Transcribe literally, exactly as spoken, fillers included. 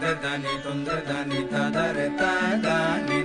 da da ni, dum da da ni, da da re da da ni.